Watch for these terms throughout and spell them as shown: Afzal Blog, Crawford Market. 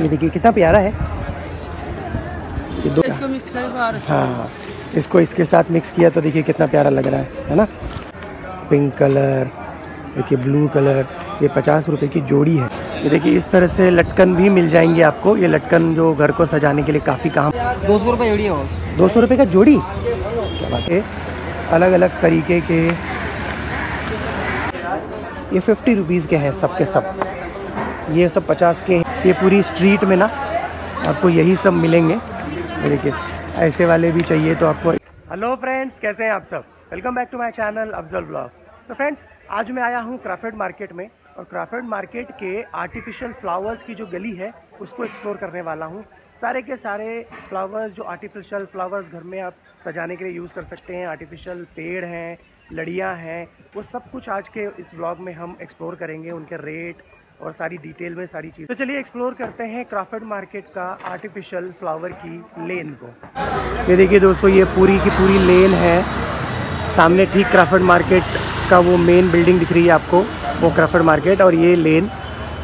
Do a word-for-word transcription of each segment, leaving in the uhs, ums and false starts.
ये देखिए कितना प्यारा है ये दो। इसको मिक्स करें, हाँ इसको इसके साथ मिक्स किया तो देखिए कितना प्यारा लग रहा है है ना। पिंक कलर, देखिए ब्लू कलर, ये पचास रुपये की जोड़ी है। ये देखिए इस तरह से लटकन भी मिल जाएंगे आपको। ये लटकन जो घर को सजाने के लिए काफ़ी काम। दो सौ रुपये जोड़ी है, दो सौ रुपये का जोड़ी। अलग अलग तरीके के ये फिफ्टी रुपीज़ के हैं सब के सब, ये सब पचास के हैं। ये पूरी स्ट्रीट में ना आपको यही सब मिलेंगे। देखिए ऐसे वाले भी चाहिए तो आपको। हेलो फ्रेंड्स, कैसे हैं आप सब? Welcome back to my channel Afzal blog. तो फ्रेंड्स आज मैं आया हूँ क्रॉफर्ड मार्केट में, और क्रॉफर्ड मार्केट के आर्टिफिशियल फ्लावर्स की जो गली है उसको एक्सप्लोर करने वाला हूँ। सारे के सारे फ्लावर्स जो आर्टिफिशियल फ्लावर्स घर में आप सजाने के लिए यूज़ कर सकते हैं, आर्टिफिशियल पेड़ हैं, लड़ियाँ हैं, वो सब कुछ आज के इस ब्लॉग में हम एक्सप्लोर करेंगे, उनके रेट और सारी डिटेल में सारी चीज़। तो चलिए एक्सप्लोर करते हैं क्रॉफर्ड मार्केट का आर्टिफिशियल फ्लावर की लेन को। ये देखिए दोस्तों, ये पूरी की पूरी लेन है। सामने ठीक क्रॉफर्ड मार्केट का वो मेन बिल्डिंग दिख रही है आपको, वो क्रॉफर्ड मार्केट, और ये लेन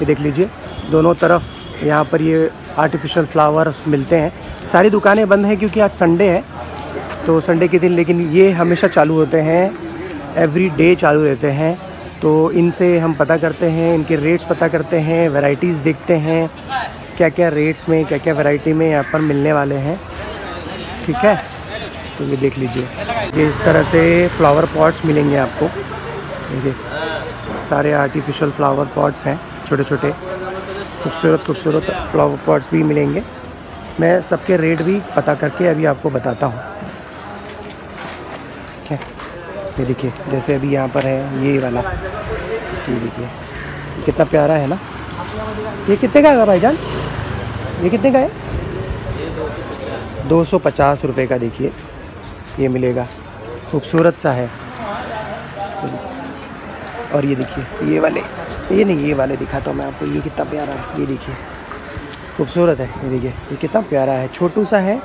ये देख लीजिए दोनों तरफ यहाँ पर ये आर्टिफिशियल फ्लावर्स मिलते हैं। सारी दुकानें बंद हैं क्योंकि आज संडे है, तो संडे के दिन, लेकिन ये हमेशा चालू होते हैं, एवरी डे चालू रहते हैं। तो इनसे हम पता करते हैं, इनके रेट्स पता करते हैं, वैराइटीज़ देखते हैं क्या क्या रेट्स में, क्या क्या वैरायटी में यहाँ पर मिलने वाले हैं। ठीक है, तो ये देख लीजिए, ये इस तरह से फ्लावर पॉट्स मिलेंगे आपको। देखिए सारे आर्टिफिशियल फ्लावर पॉट्स हैं, छोटे छोटे खूबसूरत खूबसूरत फ्लावर पॉट्स भी मिलेंगे। मैं सबके रेट भी पता करके अभी आपको बताता हूँ। ये देखिए जैसे अभी यहाँ पर है ये वाला, ये देखिए कितना प्यारा है ना। ये कितने का है भाईजान? ये कितने का है? दो सौ पचास रुपये का। देखिए ये मिलेगा, खूबसूरत सा है। और ये देखिए ये वाले, ये नहीं ये वाले दिखाता हूँ मैं आपको, ये कितना प्यारा है। ये देखिए खूबसूरत है, ये देखिए ये कितना प्यारा है, छोटू सा है,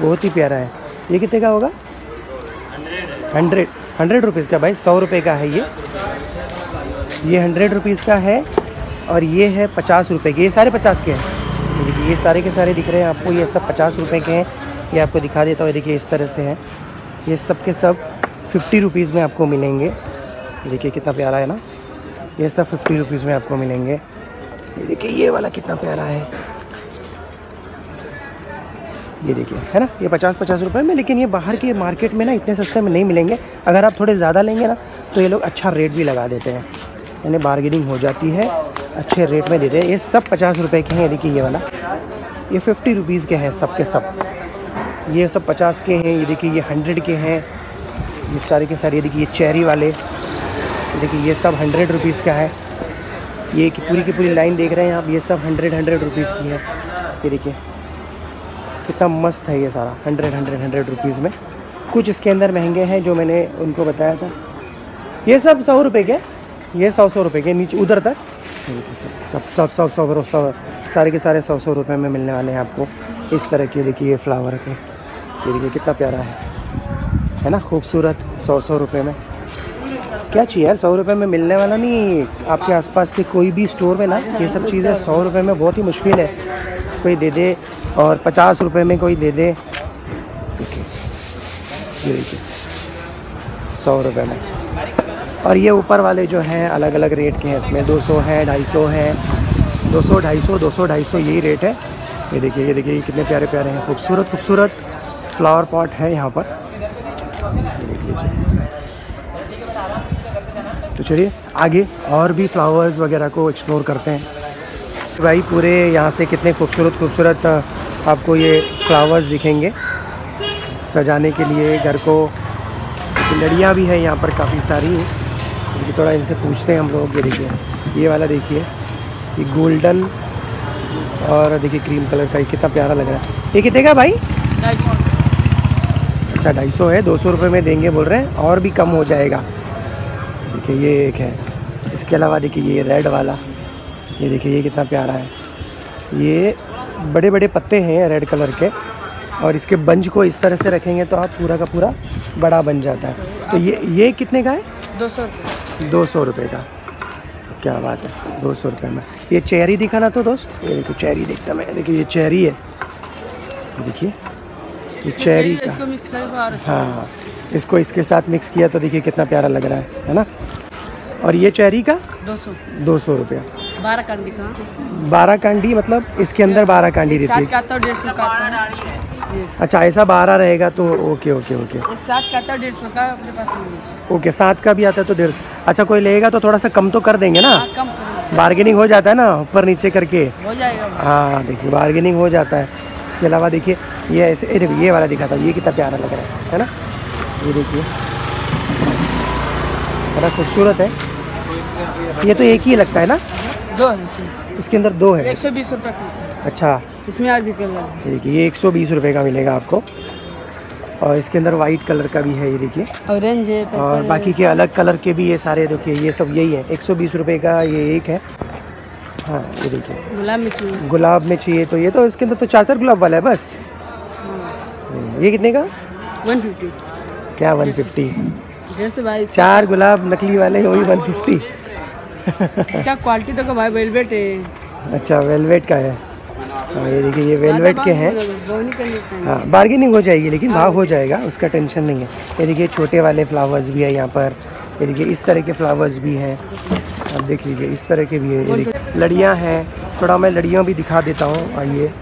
बहुत ही प्यारा है। ये कितने का होगा? हंड्रेड हंड्रेड रुपीज़ का भाई, सौ रुपये का है ये। ये हंड्रेड रुपीज़ का है, और ये है पचास रुपये के। ये सारे पचास के हैं, ये सारे के सारे दिख रहे हैं आपको, ये सब पचास रुपये के हैं। ये आपको दिखा देता हूँ, देखिए इस तरह से है, ये सब के सब फिफ्टी रुपीज़ में आपको मिलेंगे। देखिए कितना प्यारा है ना, ये सब फिफ्टी रुपीज़ में आपको मिलेंगे। देखिए ये वाला कितना प्यारा है, ये देखिए है ना, ये पचास पचास रुपये में। लेकिन ये बाहर के मार्केट में ना इतने सस्ते में नहीं मिलेंगे, अगर आप थोड़े ज़्यादा लेंगे ना तो ये लोग अच्छा रेट भी लगा देते हैं, यानी बार्गेनिंग हो जाती है, अच्छे रेट में देते हैं। ये सब पचास रुपये के हैं। देखिए ये वाला, ये फिफ्टी रुपीज़ के हैं सब के सब, ये सब पचास के हैं। ये देखिए ये हंड्रेड के हैं, ये सारे के सारे। ये देखिए चेरी वाले, देखिए ये सब हंड्रेड रुपीज़ का है। ये पूरी की पूरी लाइन देख रहे हैं आप, ये सब हंड्रेड हंड्रेड रुपीज़ की है। ये देखिए कितना मस्त है ये सारा, हंड्रेड हंड्रेड हंड्रेड रुपीज़ में। कुछ इसके अंदर महंगे हैं जो मैंने उनको बताया था। ये सब सौ रुपये के, ये सौ सौ रुपये के नीचे उधर तक सब सब सब सौ सौ सारे के सारे सौ सौ रुपये में मिलने वाले हैं आपको इस तरह के। देखिए ये फ्लावर के, ये देखिए कितना प्यारा है है ना, खूबसूरत। सौ सौ रुपये में क्या चाहिए यार, सौ रुपये में मिलने वाला नहीं। आपके आसपास के कोई भी स्टोर में ना ये सब चीज़ें सौ रुपये में बहुत ही मुश्किल है, कोई दे दे, और पचास रुपये में कोई दे दे। ये देखिए सौ रुपये में। और ये ऊपर वाले जो हैं अलग अलग रेट के हैं, इसमें दो सौ है, ढाई सौ है, दो सौ ढाई सौ दो सौ ढाई सौ यही रेट है। ये देखिए ये देखिए कितने प्यारे प्यारे हैं, खूबसूरत खूबसूरत फ्लावर पॉट है यहाँ पर, ये देख लीजिए। तो चलिए आगे और भी फ्लावर्स वगैरह को एक्सप्लोर करते हैं। भाई पूरे यहाँ से कितने खूबसूरत खूबसूरत आपको ये फ्लावर्स दिखेंगे सजाने के लिए घर को। लड़ियाँ भी हैं यहाँ पर काफ़ी सारी, तो थोड़ा इनसे पूछते हैं हम लोग। ये देखिए ये वाला, देखिए ये गोल्डन, और देखिए क्रीम कलर का, ये कितना प्यारा लग रहा है। ये कितने का भाई? ढाई सौ। अच्छा ढाई सौ है, दो सौ रुपये में देंगे बोल रहे हैं, और भी कम हो जाएगा। देखिए ये एक है, इसके अलावा देखिए ये रेड वाला, ये देखिए ये कितना प्यारा है। ये बड़े बड़े पत्ते हैं रेड कलर के, और इसके बंज को इस तरह से रखेंगे तो आप पूरा का पूरा बड़ा बन जाता है। तो ये ये कितने का है? दो सौ रुपये। दो सौ रुपये का, क्या बात है, दो सौ रुपये में। ये चेरी दिखाना तो दोस्त, ये देखो चेरी देखता मैं, देखिए ये चेरी है, देखिए इस चेरी का इसको मिक्स किया अच्छा। हाँ इसको इसके साथ मिक्स किया तो देखिए कितना प्यारा लग रहा है है ना। और ये चेरी का दो सौ दो सौ रुपया बारह कांडी का, बारह कांडी मतलब इसके अंदर बारह कांडी रहती है। अच्छा ऐसा बारह रहेगा तो ओके ओके ओके। एक सात का आता है डेढ़ सौ का अपने पास, ओके सात का भी आता है तो डेढ़। अच्छा कोई लेगा तो थोड़ा सा कम तो कर देंगे ना, कम बार्गेनिंग हो जाता है ना, ऊपर नीचे करके हो जाएगा। हाँ देखिए बार्गेनिंग हो जाता है। इसके अलावा देखिए ये ऐसे ये वाला दिखाता है, ये कितना प्यारा लग रहा है है ना, ये देखिए बड़ा खूबसूरत है। ये तो एक ही लगता है ना, दो है इसके अंदर, दो है। एक सौ बीस रुपये पीस। अच्छा इसमें आज भी कलर है, देखिए ये एक सौ बीस रुपये का मिलेगा आपको। और इसके अंदर वाइट कलर का भी है, ये देखिए ऑरेंज है, और बाकी के अलग कलर के भी ये सारे देखिए, ये सब यही है। एक सौ बीस रुपये का ये एक है। हाँ ये देखिए गुलाब में चाहिए, गुलाब में चाहिए तो ये तो इसके अंदर तो चार चार गुलाब वाला है बस। ये कितने का? One fifty. क्या वन फिफ्टी? डेढ़ सौ बाईस। चार गुलाब नकली वाले वही वन फिफ्टी। इसका क्वालिटी तो भाई वेलवेट है। अच्छा वेलवेट का है, ये देखिए ये वेलवेट के हैं। हाँ बार्गेनिंग हो जाएगी लेकिन भाव हो जाएगा, उसका टेंशन नहीं है। ये देखिए छोटे वाले फ्लावर्स भी है यहाँ पर, ये देखिए इस तरह के फ्लावर्स भी हैं, आप देख लीजिए इस तरह के भी है। लड़ियाँ हैं, थोड़ा मैं लड़ियाँ भी दिखा देता हूँ। आइए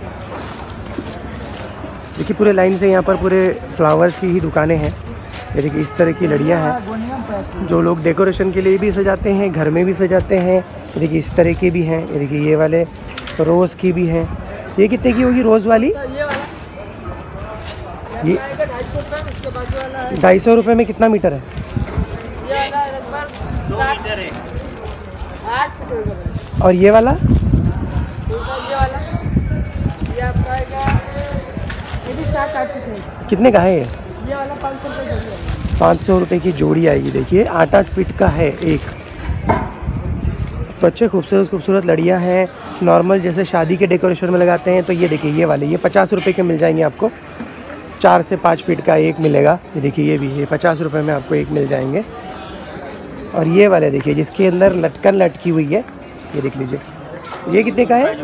देखिए पूरे लाइन से यहाँ पर पूरे फ्लावर्स की ही दुकानें हैं। ये देखिए इस तरह की लड़ियाँ हैं जो लोग डेकोरेशन के लिए भी सजाते हैं, घर में भी सजाते हैं। ये देखिए इस तरह के भी हैं, ये देखिए ये वाले रोज़ की भी हैं। ये कितने की होगी रोज़ वाली? ये ढाई सौ रुपये में कितना मीटर है? और ये वाला कितने का है? ये पाँच सौ रुपये की जोड़ी आएगी। देखिए आठ आठ फीट का है एक तो। अच्छे खूबसूरत खूबसूरत लड़ियाँ हैं। नॉर्मल जैसे शादी के डेकोरेशन में लगाते हैं तो ये देखिए ये वाले ये पचास रुपये के मिल जाएंगे आपको। चार से पाँच फीट का एक मिलेगा। ये देखिए ये भी ये पचास रुपये में आपको एक मिल जाएंगे। और ये वाले देखिए जिसके अंदर लटकन लटकी हुई है, ये देख लीजिए। ये कितने का है?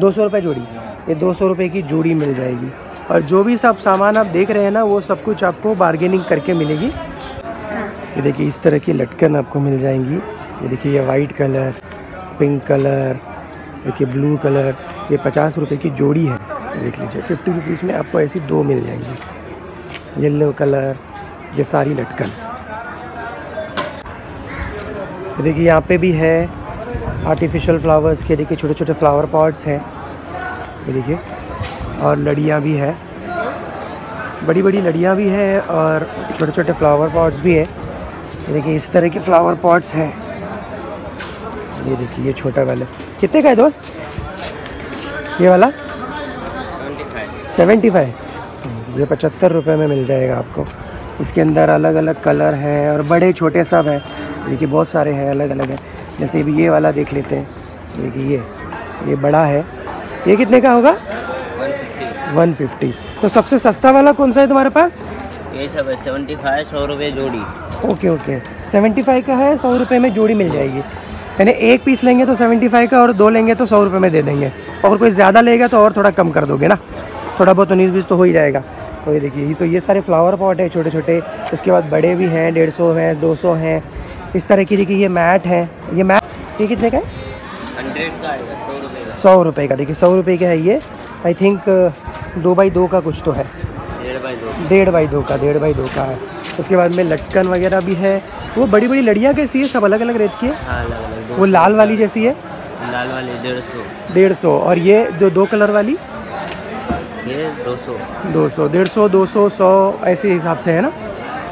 दो सौ रुपये जोड़ी। ये दो सौ रुपये की जोड़ी मिल जाएगी। और जो भी सब सामान आप देख रहे हैं ना वो सब कुछ आपको बार्गेनिंग करके मिलेगी। ये देखिए इस तरह की लटकन आपको मिल जाएंगी। ये देखिए ये वाइट कलर, पिंक कलर, देखिए ब्लू कलर। ये पचास रुपये की जोड़ी है, देख लीजिए। फिफ्टी रुपीज़ में आपको ऐसी दो मिल जाएंगी। येलो कलर, ये सारी लटकन। देखिए यहाँ पे भी है आर्टिफिशियल फ्लावर्स के, देखिए छोटे छोटे फ्लावर पॉट्स हैं, ये देखिए। और लड़ियाँ भी है, बड़ी बड़ी लड़ियाँ भी है और छोटे छोटे फ्लावर पॉट्स भी हैं। देखिए इस तरह के फ्लावर पॉट्स हैं। ये देखिए ये छोटा वाला कितने का है दोस्त? ये वाला सेवेंटी फाइव ये पचहत्तर रुपये में मिल जाएगा आपको। इसके अंदर अलग अलग कलर हैं और बड़े छोटे सब हैं। देखिए बहुत सारे हैं, अलग अलग हैं। जैसे भी ये वाला देख लेते हैं। देखिए ये ये बड़ा है। ये कितने का होगा? One fifty. तो सबसे सस्ता वाला कौन सा है तुम्हारे पास? ये सब है सेवेंटी फाइव सौ रुपये जोड़ी। ओके ओके सेवेंटी फाइव का है, सौ रुपये में जोड़ी मिल जाएगी। यानी एक पीस लेंगे तो सेवेंटी फाइव का और दो लेंगे तो सौ रुपये में दे देंगे। और कोई ज़्यादा लेगा तो और थोड़ा कम कर दोगे ना, थोड़ा बहुत उन्नीस बीस तो हो ही जाएगा। तो ये देखिए तो ये सारे फ्लावर पॉट है छोटे छोटे। उसके बाद बड़े भी हैं, डेढ़ सौ हैं, दो सौ हैं, इस तरह की। देखिए ये मैट है, ये मैट ये कितने का है? हंड्रेड का है, सौ रुपये का। देखिए सौ रुपये का है ये। आई थिंक दो बाई दो का कुछ तो है, डेढ़ बाई दो डेढ़ बाई दो का डेढ़ बाई दो का है। उसके बाद में लटकन वगैरह भी है। वो बड़ी बड़ी लड़ियाँ कैसी है? सब अलग अलग रेट की है। हाँ, अलग अलग। वो लाल वाली जैसी है? लाल वाली डेढ़ सौ डेढ़ सौ और ये जो दो कलर वाली ये दो सौ दो सौ डेढ़ सौ दो सौ सौ ऐसे हिसाब से है ना।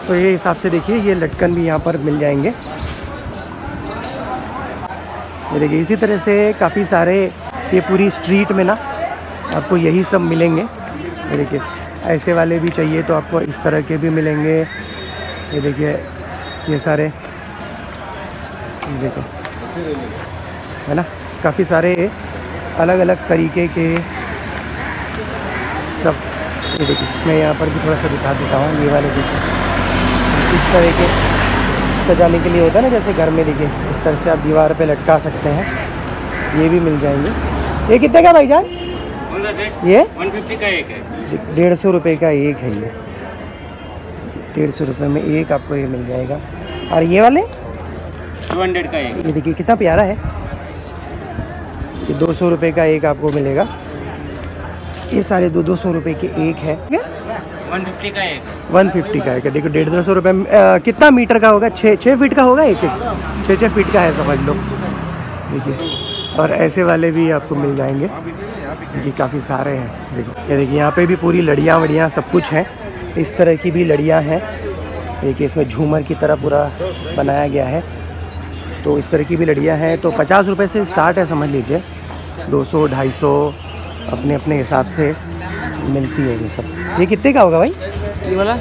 तो ये हिसाब से देखिए ये लटकन भी यहाँ पर मिल जाएंगे। ये देखिए इसी तरह से काफ़ी सारे ये पूरी स्ट्रीट में ना आपको यही सब मिलेंगे। ये देखिए ऐसे वाले भी चाहिए तो आपको इस तरह के भी मिलेंगे। ये देखिए ये सारे देखो है ना, काफ़ी सारे अलग अलग तरीके के सब। ये देखिए मैं यहाँ पर भी थोड़ा सा दिखा देता हूँ। ये वाले देखिए इस तरह के सजाने के लिए होता है ना, जैसे घर में देखिए इस तरह से आप दीवार पे लटका सकते हैं। ये भी मिल जाएंगे। ये कितने का भाईजान? ये एक सौ पचास का एक है, डेढ़ सौ रुपये का एक है। ये डेढ़ सौ रुपये में एक आपको ये मिल जाएगा। और ये वाले दो सौ का एक, ये देखिए कितना प्यारा है। ये दो सौ रुपये का एक आपको मिलेगा। ये सारे दो दो सौ रुपये के एक है। एक सौ पचास का एक, एक सौ पचास का एक है। देखो डेढ़ दो सौ रुपये में कितना मीटर का होगा? छः छः फीट का होगा। एक एक छः छः फीट का है समझ लो। देखिए और ऐसे वाले भी आपको मिल जाएंगे। देखिए काफ़ी सारे हैं। देखो ये देखिए यहाँ पे भी पूरी लड़ियाँ वड़ियाँ सब कुछ हैं। इस तरह की भी लड़ियाँ हैं। देखिए इसमें झूमर की तरह पूरा बनाया गया है, तो इस तरह की भी लड़ियाँ हैं। तो पचास रुपये से स्टार्ट है समझ लीजिए। दो सौ ढाई सौ अपने अपने हिसाब से मिलती है ये सब। ये कितने का होगा भाई? ये वाला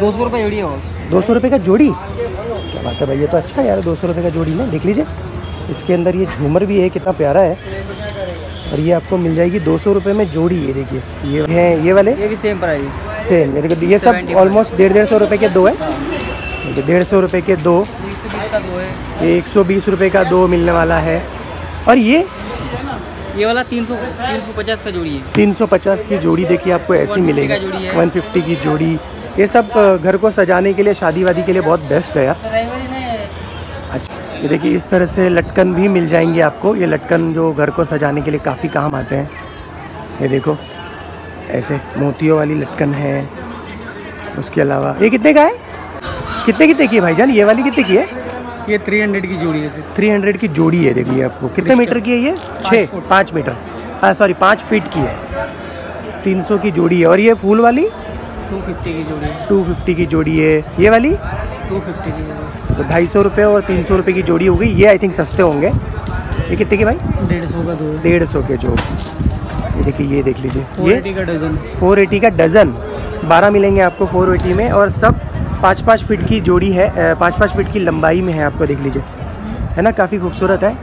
दो सौ रुपये जोड़ी है। दो सौ रुपये का जोड़ी, क्या बात है भाई, ये तो अच्छा यार। दो सौ रुपये का जोड़ी में देख लीजिए। इसके अंदर ये झूमर भी है, कितना प्यारा है। और ये आपको मिल जाएगी दो सौ रुपये में जोड़ी। ये देखिए ये हैं, ये वाले ये भी सेम प्राइस, सेम। ये देखिए ये सब ऑलमोस्ट डेढ़ डेढ़ सौ रुपये के दो है। डेढ़ सौ रुपये के दो, ये एक सौ बीस रुपये का दो मिलने वाला है। और ये ये वाला तीन सौ तीन सौ पचास का जोड़ी है। तीन सौ पचास की जोड़ी देखिए आपको ऐसी मिलेगी। वन फिफ्टी की जोड़ी। ये सब घर को सजाने के लिए, शादी वादी के लिए बहुत बेस्ट है यार। अच्छा ये देखिए इस तरह से लटकन भी मिल जाएंगे आपको। ये लटकन जो घर को सजाने के लिए काफ़ी काम आते हैं। ये देखो ऐसे मोतियों वाली लटकन है। उसके अलावा ये कितने का है? कितने कितने की है भाईजान? ये वाली कितने की है? ये तीन सौ की जोड़ी है। तीन सौ की जोड़ी है। देखिए आपको कितने मीटर की है ये? छः पाँच मीटर, हाँ सॉरी पाँच फीट की है। तीन सौ की जोड़ी है। और ये फूल वाली दो सौ पचास की जोड़ी है। दो सौ पचास की जोड़ी है। ये वाली दो सौ पचास की जोड़ी। तो ढाई सौ रुपये और तीन सौ रुपये की जोड़ी हो गई। ये आई थिंक सस्ते होंगे। ये कितने के भाई? डेढ़ सौ का दो। डेढ़ सौ के जो। ये देखिए ये देख लीजिए फोर एटी का डजन। फोर एटी का डजन। बारह मिलेंगे आपको फोर एटी में। और सब पाँच पाँच फीट की जोड़ी है। पाँच पाँच फीट की लंबाई में है। आपको देख लीजिए है ना, काफ़ी खूबसूरत है।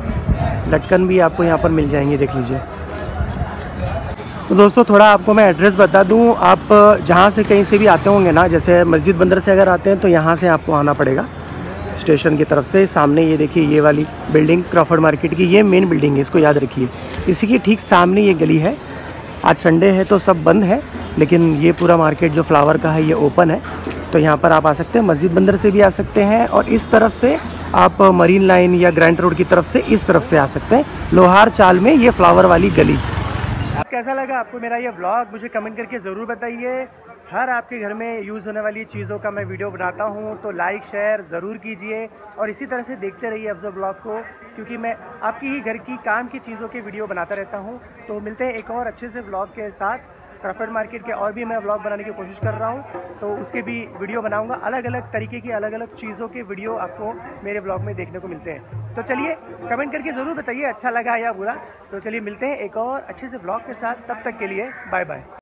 लटकन भी आपको यहाँ पर मिल जाएंगे, देख लीजिए। तो दोस्तों थोड़ा आपको मैं एड्रेस बता दूँ। आप जहाँ से कहीं से भी आते होंगे ना, जैसे मस्जिद बंदर से अगर आते हैं तो यहाँ से आपको आना पड़ेगा स्टेशन की तरफ से। सामने ये देखिए ये वाली बिल्डिंग क्रॉफर्ड मार्केट की, ये मेन बिल्डिंग है, इसको याद रखिए। इसी के ठीक सामने ये गली है। आज संडे है तो सब बंद है, लेकिन ये पूरा मार्केट जो फ्लावर का है ये ओपन है। तो यहाँ पर आप आ सकते हैं। मस्जिद बंदर से भी आ सकते हैं और इस तरफ से आप मरीन लाइन या ग्रैंड रोड की तरफ से इस तरफ से आ सकते हैं। लोहार चाल में ये फ्लावर वाली गली। कैसा लगा आपको मेरा ये व्लॉग? मुझे कमेंट करके ज़रूर बताइए। हर आपके घर में यूज़ होने वाली चीज़ों का मैं वीडियो बनाता हूँ, तो लाइक शेयर ज़रूर कीजिए। और इसी तरह से देखते रहिए अफजल ब्लॉग को, क्योंकि मैं आपकी ही घर की काम की चीज़ों के वीडियो बनाता रहता हूँ। तो मिलते हैं एक और अच्छे से ब्लॉग के साथ। क्रॉफर्ड मार्केट के और भी मैं व्लॉग बनाने की कोशिश कर रहा हूँ, तो उसके भी वीडियो बनाऊँगा। अलग अलग तरीके की अलग अलग चीज़ों के वीडियो आपको मेरे व्लॉग में देखने को मिलते हैं। तो चलिए कमेंट करके ज़रूर बताइए अच्छा लगा या बुरा। तो चलिए मिलते हैं एक और अच्छे से व्लॉग के साथ। तब तक के लिए बाय बाय।